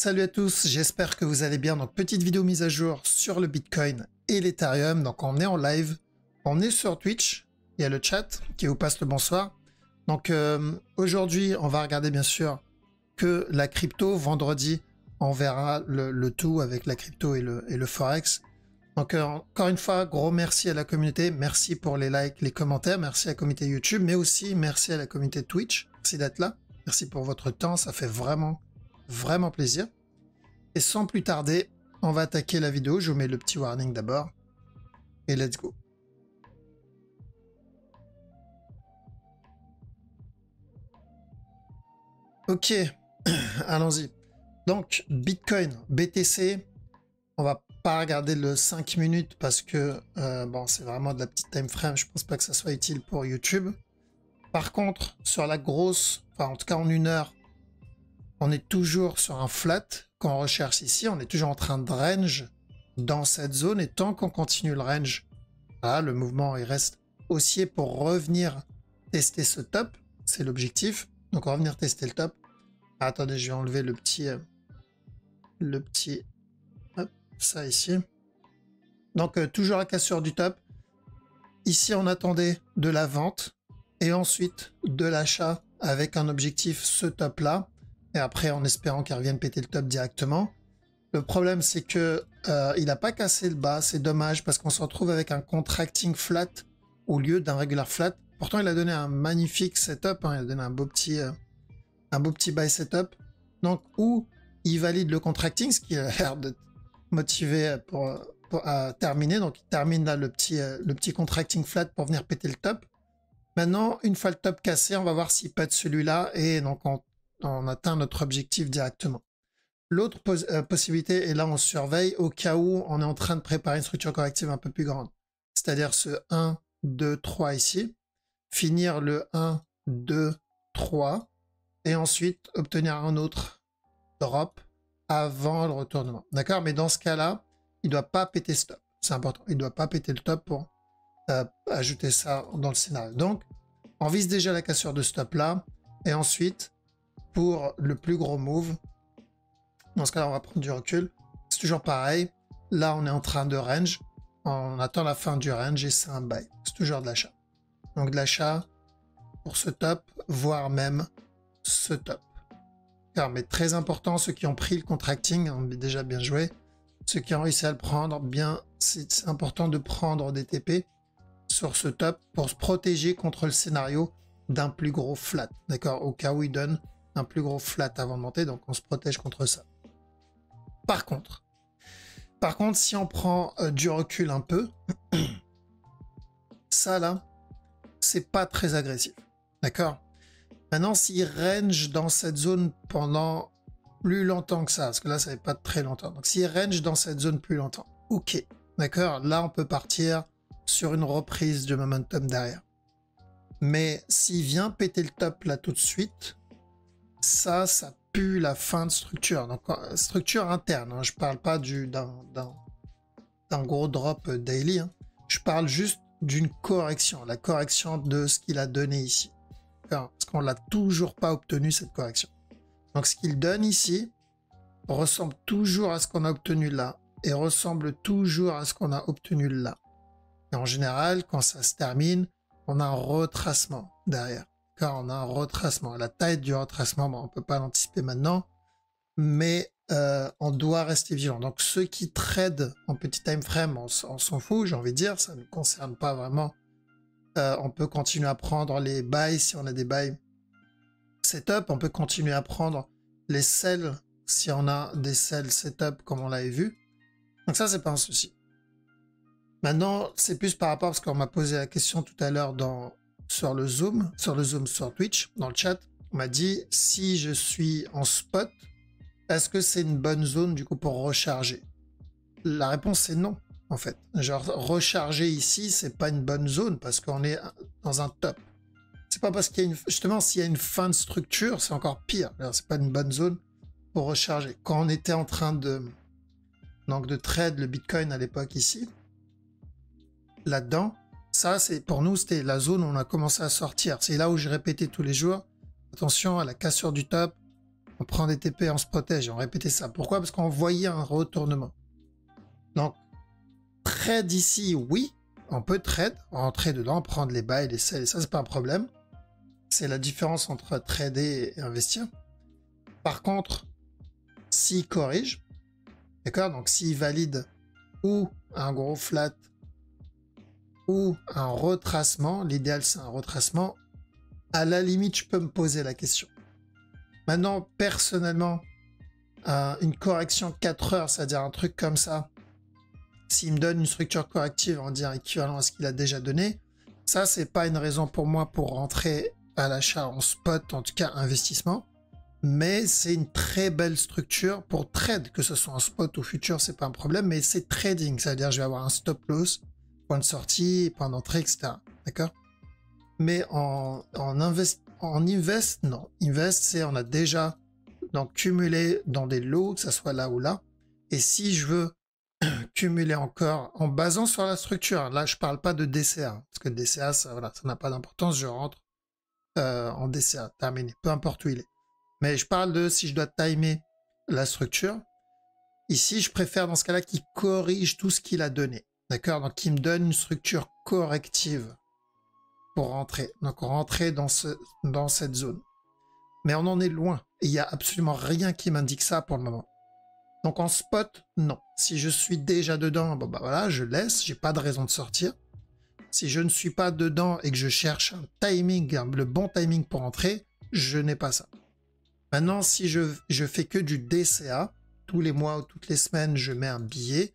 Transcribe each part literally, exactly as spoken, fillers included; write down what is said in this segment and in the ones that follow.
Salut à tous, j'espère que vous allez bien. Donc petite vidéo mise à jour sur le Bitcoin et l'Ethereum. Donc on est en live, on est sur Twitch, il y a le chat qui vous passe le bonsoir. Donc euh, aujourd'hui on va regarder bien sûr que la crypto, vendredi on verra le, le tout avec la crypto et le, et le Forex. Donc euh, encore une fois, gros merci à la communauté, merci pour les likes, les commentaires, merci à la communauté YouTube, mais aussi merci à la communauté Twitch, merci d'être là, merci pour votre temps, ça fait vraiment, vraiment plaisir. Et sans plus tarder, on va attaquer la vidéo, je vous mets le petit warning d'abord, et let's go. Ok, allons-y. Donc, Bitcoin, B T C, on va pas regarder le cinq minutes parce que euh, bon, c'est vraiment de la petite time frame, je pense pas que ça soit utile pour YouTube. Par contre, sur la grosse, enfin en tout cas en une heure, on est toujours sur un flat qu'on recherche ici, on est toujours en train de range dans cette zone, et tant qu'on continue le range, voilà, le mouvement il reste haussier pour revenir tester ce top, c'est l'objectif. Donc on va venir tester le top. Ah, attendez, je vais enlever le petit, euh, le petit, hop, ça ici. Donc euh, toujours la cassure du top. Ici on attendait de la vente et ensuite de l'achat avec un objectif ce top là. Et après en espérant qu'il revienne péter le top directement. Le problème c'est que euh, il n'a pas cassé le bas, c'est dommage parce qu'on se retrouve avec un contracting flat au lieu d'un regular flat. Pourtant il a donné un magnifique setup, hein, il a donné un beau petit, euh, un beau petit buy setup. Donc où il valide le contracting, ce qui a l'air de motivé pour, pour à terminer. Donc il termine là le petit, euh, le petit contracting flat pour venir péter le top. Maintenant une fois le top cassé, on va voir s'il pète celui-là et donc on on atteint notre objectif directement. L'autre pos euh, possibilité, et là on surveille au cas où on est en train de préparer une structure corrective un peu plus grande, c'est-à-dire ce un, deux, trois ici, finir le un, deux, trois, et ensuite obtenir un autre drop avant le retournement. D'accord? Mais dans ce cas-là, il ne doit pas péter stop. C'est important. Il ne doit pas péter le top pour euh, ajouter ça dans le scénario. Donc, on vise déjà la cassure de stop là, et ensuite, pour le plus gros move, dans ce cas-là, on va prendre du recul. C'est toujours pareil. Là, on est en train de range. On attend la fin du range et c'est un buy. C'est toujours de l'achat. Donc, de l'achat pour ce top, voire même ce top. Alors, mais très important, ceux qui ont pris le contracting, on est déjà bien joué. Ceux qui ont réussi à le prendre, bien, c'est important de prendre des T P sur ce top pour se protéger contre le scénario d'un plus gros flat. D'accord? Au cas où il donne un plus gros flat avant de monter, donc on se protège contre ça. Par contre, par contre, si on prend euh, du recul un peu, ça là, c'est pas très agressif, d'accord? Maintenant, s'il range dans cette zone pendant plus longtemps que ça, parce que là, ça n'est pas très longtemps, donc s'il range dans cette zone plus longtemps, ok, d'accord? Là, on peut partir sur une reprise de momentum derrière. Mais s'il vient péter le top là tout de suite, ça, ça pue la fin de structure. Donc, structure interne, hein. Je parle pas du d'un d'un gros drop daily, hein. Je parle juste d'une correction, la correction de ce qu'il a donné ici. Enfin, parce qu'on l'a toujours pas obtenu, cette correction. Donc, ce qu'il donne ici ressemble toujours à ce qu'on a obtenu là et ressemble toujours à ce qu'on a obtenu là. Et en général, quand ça se termine, on a un retracement derrière. Car on a un retracement. La taille du retracement, bon, on ne peut pas l'anticiper maintenant, mais euh, on doit rester vigilant. Donc ceux qui tradent en petit time frame, on, on s'en fout, j'ai envie de dire, ça ne concerne pas vraiment. Euh, on peut continuer à prendre les buys si on a des buys setup, on peut continuer à prendre les sells si on a des sells setup comme on l'avait vu. Donc ça, c'est pas un souci. Maintenant, c'est plus par rapport, parce qu'on m'a posé la question tout à l'heure dans sur le zoom, sur le zoom sur Twitch, dans le chat, on m'a dit si je suis en spot, est-ce que c'est une bonne zone du coup pour recharger? La réponse est non, en fait. Genre recharger ici, c'est pas une bonne zone parce qu'on est dans un top. C'est pas parce qu'il y a une, justement s'il y a une fin de structure, c'est encore pire. Alors c'est pas une bonne zone pour recharger. Quand on était en train de donc de trade le Bitcoin à l'époque ici, là-dedans. Ça, c'est pour nous, c'était la zone où on a commencé à sortir. C'est là où j'ai répété tous les jours, attention à la cassure du top, On prend des T P, on se protège, on répétait ça. Pourquoi? Parce qu'on voyait un retournement. Donc, trade ici, oui, on peut trade, rentrer dedans, prendre les buys, les sells, ça c'est pas un problème. C'est la différence entre trader et investir. Par contre, s'il corrige, d'accord, donc s'il valide ou un gros flat ou un retracement, l'idéal c'est un retracement, à la limite je peux me poser la question. Maintenant, personnellement, euh, une correction quatre heures, c'est-à-dire un truc comme ça, s'il me donne une structure corrective en dire équivalent à ce qu'il a déjà donné, ça, c'est pas une raison pour moi pour rentrer à l'achat en spot, en tout cas investissement, mais c'est une très belle structure pour trade, que ce soit en spot ou futur, c'est pas un problème, mais c'est trading, c'est-à-dire je vais avoir un stop loss, point de sortie, point d'entrée, et cetera. D'accord? Mais en, en investissement, en invest, non. Invest, c'est on a déjà donc cumulé dans des lots, que ce soit là ou là. Et si je veux cumuler encore en basant sur la structure, là je parle pas de D C A, parce que D C A, ça voilà, ça n'a pas d'importance, je rentre euh, en D C A, terminé, peu importe où il est. Mais je parle de si je dois timer la structure. Ici, je préfère dans ce cas-là qu'il corrige tout ce qu'il a donné. D'accord? Donc qu'il me donne une structure corrective. Pour rentrer, donc rentrer dans ce dans cette zone, mais on en est loin. Il n'y a absolument rien qui m'indique ça pour le moment. Donc en spot, non. Si je suis déjà dedans, bon bah voilà, je laisse. J'ai pas de raison de sortir. Si je ne suis pas dedans et que je cherche un timing, le bon timing pour entrer, je n'ai pas ça. Maintenant, si je je fais que du D C A tous les mois ou toutes les semaines, je mets un billet,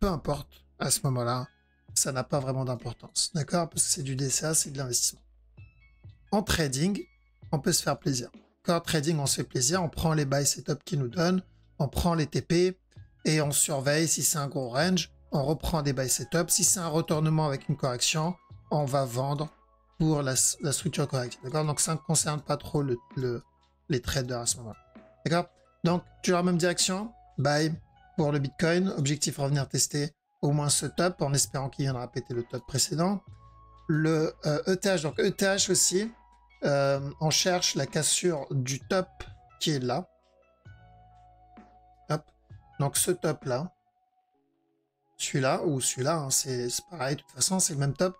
peu importe. À ce moment-là, ça n'a pas vraiment d'importance, d'accord? Parce que c'est du D C A, c'est de l'investissement. En trading, on peut se faire plaisir. En trading, on se fait plaisir, on prend les buy setup qu'ils nous donnent, on prend les T P et on surveille si c'est un gros range, on reprend des buy setup. Si c'est un retournement avec une correction, on va vendre pour la, la structure corrective, d'accord? Donc ça ne concerne pas trop le, le, les traders à ce moment-là, d'accord? Donc toujours la même direction, buy pour le Bitcoin, objectif revenir tester au moins ce top, en espérant qu'il viendra péter le top précédent. Le euh, E T H, donc E T H aussi, euh, on cherche la cassure du top qui est là. Hop. Donc ce top là, celui-là ou celui-là, hein, c'est pareil, de toute façon c'est le même top.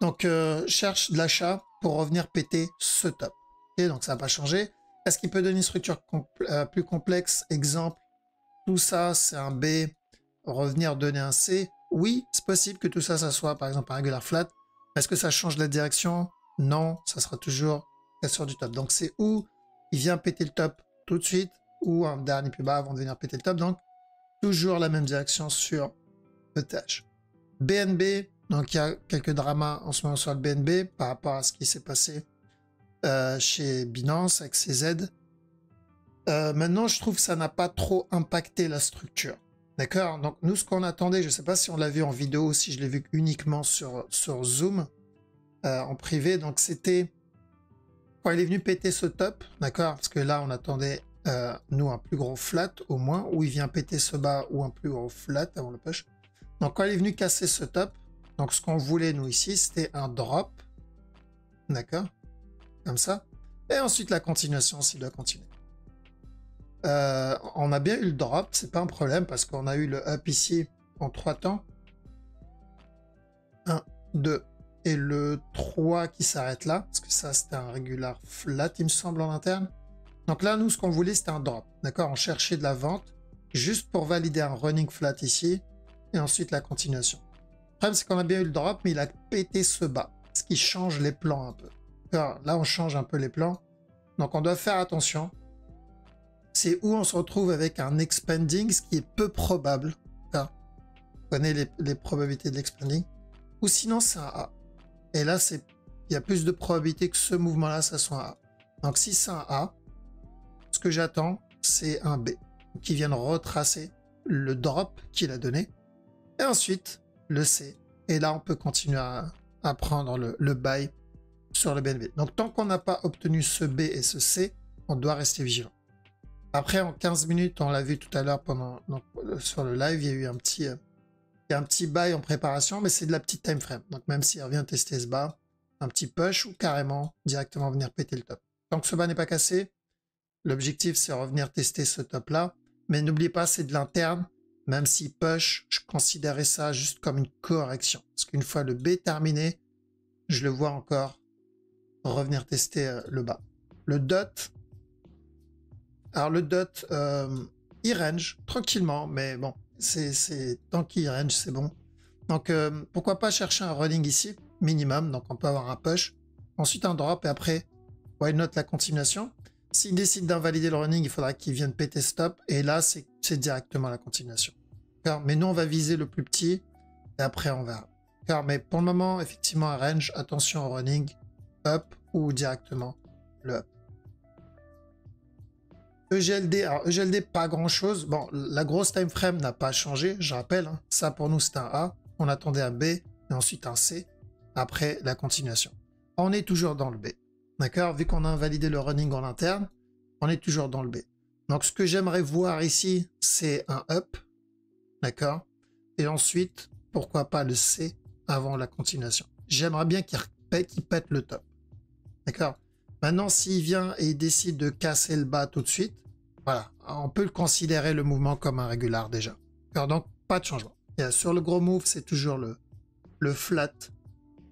Donc euh, cherche de l'achat pour revenir péter ce top. Et donc ça n'a pas changé. Est-ce qu'il peut donner une structure compl- euh, plus complexe? Exemple, tout ça c'est un B. Revenir donner un C, oui, c'est possible que tout ça, ça soit par exemple un regular flat. Est-ce que ça change la direction? Non, ça sera toujours cassure du top. Donc c'est où il vient péter le top tout de suite ou un dernier plus bas avant de venir péter le top. Donc toujours la même direction sur E T H. B N B, donc il y a quelques dramas en ce moment sur le B N B par rapport à ce qui s'est passé euh, chez Binance avec C Z. Euh, maintenant, je trouve que ça n'a pas trop impacté la structure. D'accord? Donc nous, ce qu'on attendait, je ne sais pas si on l'a vu en vidéo ou si je l'ai vu uniquement sur, sur Zoom, euh, en privé, donc c'était quand il est venu péter ce top, d'accord? Parce que là, on attendait, euh, nous, un plus gros flat au moins, ou il vient péter ce bas ou un plus gros flat avant le push. Donc quand il est venu casser ce top, donc ce qu'on voulait, nous, ici, c'était un drop, d'accord? Comme ça. Et ensuite, la continuation, s'il doit continuer. Euh, on a bien eu le drop, c'est pas un problème parce qu'on a eu le up ici en trois temps, un, deux et le trois qui s'arrête là parce que ça c'était un regular flat il me semble en interne. Donc là nous ce qu'on voulait c'était un drop, d'accord, on cherchait de la vente juste pour valider un running flat ici et ensuite la continuation. Le problème c'est qu'on a bien eu le drop mais il a pété ce bas, ce qui change les plans un peu. Alors, là on change un peu les plans, donc on doit faire attention. C'est où on se retrouve avec un expanding, ce qui est peu probable. Enfin, vous connaissez les, les probabilités de l'expanding. Ou sinon, c'est un A. Et là, il y a plus de probabilités que ce mouvement-là, ça soit un A. Donc, si c'est un A, ce que j'attends, c'est un B, qui vienne retracer le drop qu'il a donné. Et ensuite, le C. Et là, on peut continuer à, à prendre le, le buy sur le B N B. Donc, tant qu'on n'a pas obtenu ce B et ce C, on doit rester vigilant. Après, en quinze minutes, on l'a vu tout à l'heure pendant donc, sur le live, il y a eu un petit, euh, il y a un petit buy en préparation, mais c'est de la petite time frame. Donc, même s'il revient tester ce bas, un petit push ou carrément directement venir péter le top. Tant que ce bas n'est pas cassé, L'objectif, c'est revenir tester ce top-là. Mais n'oubliez pas, c'est de l'interne. Même si push, je considérais ça juste comme une correction. Parce qu'une fois le B terminé, je le vois encore revenir tester le bas. Le D O T. Alors le D O T, euh, il range tranquillement. Mais bon, c'est tant qu'il range, c'est bon. Donc euh, pourquoi pas chercher un rolling ici, minimum. Donc on peut avoir un push. Ensuite un drop et après, why not la continuation. S'il décide d'invalider le running, il faudra qu'il vienne péter stop. Et là, c'est directement la continuation. Mais nous, on va viser le plus petit. Et après, on verra. Mais pour le moment, effectivement, un range. Attention au running up ou directement le up. E G L D. Alors, E G L D, pas grand-chose. Bon, la grosse time frame n'a pas changé. Je rappelle, hein, ça pour nous, c'est un A. On attendait un B et ensuite un C. Après, la continuation. On est toujours dans le B. D'accord, vu qu'on a invalidé le running en interne, on est toujours dans le B. Donc ce que j'aimerais voir ici, c'est un up. D'accord. Et ensuite, pourquoi pas le C avant la continuation. J'aimerais bien qu'il qu'il pète le top. D'accord. Maintenant, s'il vient et il décide de casser le bas tout de suite, voilà, on peut le considérer le mouvement comme un régulier déjà. Donc pas de changement. Et sur le gros move, c'est toujours le, le flat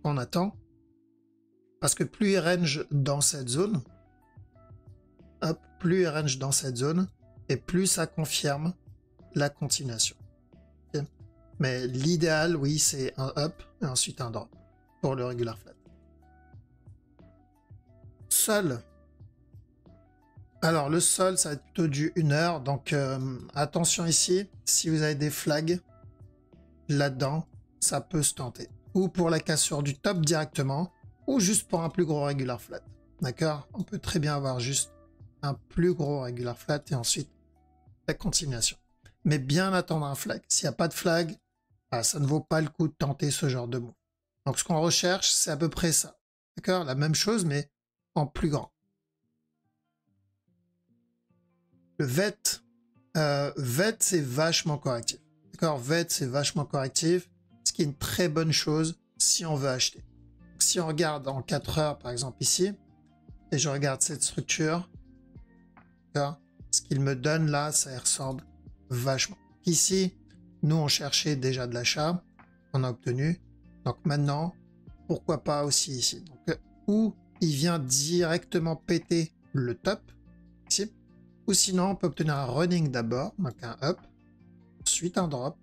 qu'on attend. Parce que plus il range dans cette zone, hop, plus il range dans cette zone, et plus ça confirme la continuation. Okay. Mais l'idéal, oui, c'est un up et ensuite un drop pour le regular flat. Sol. Alors, le sol, ça va être plutôt du une heure. Donc, euh, attention ici, si vous avez des flags là-dedans, ça peut se tenter. Ou pour la cassure du top directement, ou juste pour un plus gros regular flat. D'accord? On peut très bien avoir juste un plus gros regular flat et ensuite la continuation. Mais bien attendre un flag. S'il n'y a pas de flag, bah, ça ne vaut pas le coup de tenter ce genre de move. Donc ce qu'on recherche, c'est à peu près ça. D'accord? La même chose, mais en plus grand. Le V E T, euh, V E T c'est vachement correctif. D'accord? V E T c'est vachement correctif, ce qui est une très bonne chose si on veut acheter. Si on regarde en quatre heures, par exemple ici, et je regarde cette structure, ce qu'il me donne là, ça y ressemble vachement. Ici, nous, on cherchait déjà de l'achat, on a obtenu. Donc maintenant, pourquoi pas aussi ici. Donc, ou il vient directement péter le top, ici, ou sinon, on peut obtenir un running d'abord, donc un up, ensuite un drop,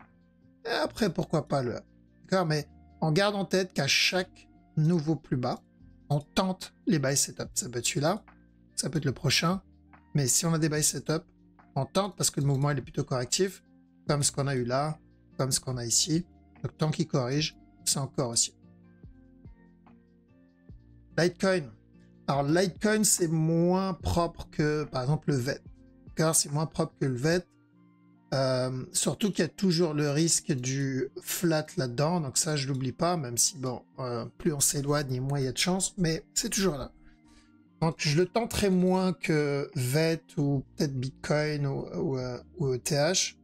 et après, pourquoi pas le up. D'accord, mais on garde en tête qu'à chaque nouveau plus bas, on tente les buy setup. Ça peut être celui-là, ça peut être le prochain, mais si on a des buy setup, on tente parce que le mouvement il est plutôt correctif, comme ce qu'on a eu là, comme ce qu'on a ici. Donc tant qu'il corrige, c'est encore aussi. Litecoin. Alors Litecoin, c'est moins propre que par exemple le V E T. Car c'est moins propre que le V E T. Euh, surtout qu'il y a toujours le risque du flat là-dedans, donc ça je l'oublie pas, même si bon, euh, plus on s'éloigne, moins il y a de chance, mais c'est toujours là. Donc je le tenterai moins que V E T ou peut-être Bitcoin ou, ou, euh, ou E T H,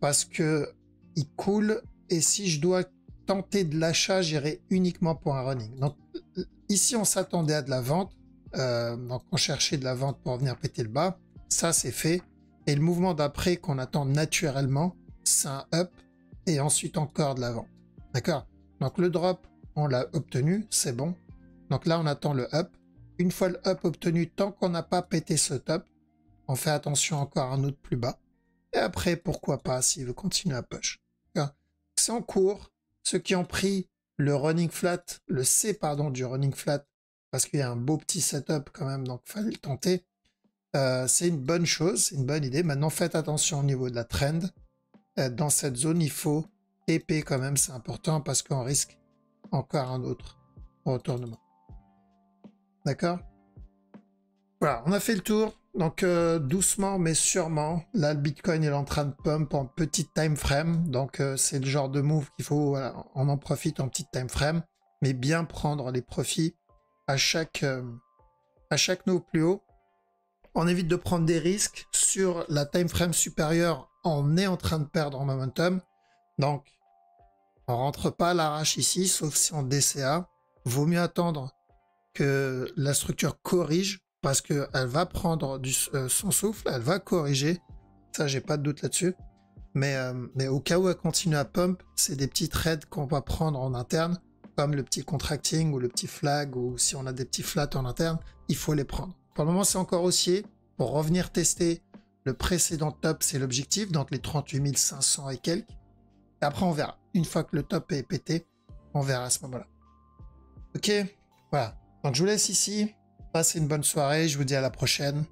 parce que il coule, et si je dois tenter de l'achat, j'irai uniquement pour un running. Donc ici on s'attendait à de la vente, euh, donc on cherchait de la vente pour venir péter le bas, ça c'est fait. Et le mouvement d'après qu'on attend naturellement, c'est un up et ensuite encore de la vente. D'accord? Donc le drop, on l'a obtenu, c'est bon. Donc là, on attend le up. Une fois le up obtenu, tant qu'on n'a pas pété ce top, on fait attention encore à un autre plus bas. Et après, pourquoi pas, s'il veut continuer à push. C'est en cours. Ceux qui ont pris le running flat, le C pardon du running flat, parce qu'il y a un beau petit setup quand même, donc il fallait le tenter. Euh, c'est une bonne chose, c'est une bonne idée. Maintenant, faites attention au niveau de la trend. Euh, dans cette zone, il faut T P quand même, c'est important parce qu'on risque encore un autre retournement. D'accord? Voilà, on a fait le tour. Donc, euh, doucement, mais sûrement. Là, le Bitcoin il est en train de pump en petite time frame. Donc, euh, c'est le genre de move qu'il faut. Voilà, on en profite en petite time frame, mais bien prendre les profits à chaque, euh, à chaque nœud plus haut. On évite de prendre des risques sur la time frame supérieure. On est en train de perdre en momentum. Donc, on rentre pas à l'arrache ici, sauf si on D C A. Vaut mieux attendre que la structure corrige parce qu'elle va prendre du, euh, son souffle, elle va corriger. Ça, j'ai pas de doute là-dessus. Mais, euh, mais au cas où elle continue à pump, c'est des petits trades qu'on va prendre en interne, comme le petit contracting ou le petit flag, ou si on a des petits flats en interne, il faut les prendre. Pour le moment, c'est encore haussier. Pour revenir tester le précédent top, c'est l'objectif, donc les trente-huit mille cinq cents et quelques. Et après, on verra. Une fois que le top est pété, on verra à ce moment-là. Ok, voilà. Donc, je vous laisse ici. Passez une bonne soirée. Je vous dis à la prochaine.